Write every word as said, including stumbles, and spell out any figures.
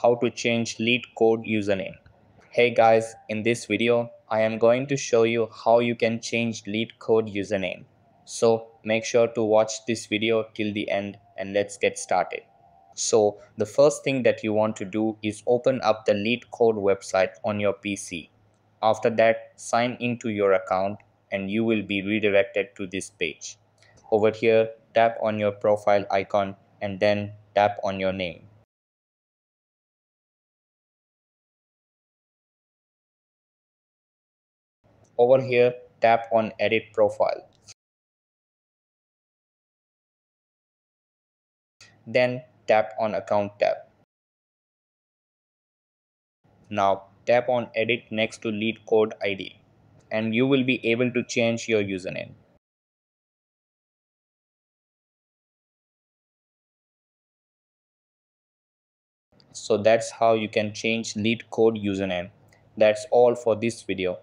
how to change LeetCode username. Hey guys, in this video, I am going to show you how you can change LeetCode username. So make sure to watch this video till the end and let's get started. So the first thing that you want to do is open up the LeetCode website on your P C. After that, sign into your account and you will be redirected to this page. Over here, tap on your profile icon and then tap on your name. Over here, tap on Edit Profile. Then tap on Account tab. Now tap on Edit next to LeetCode I D and you will be able to change your username. So that's how you can change LeetCode username. That's all for this video.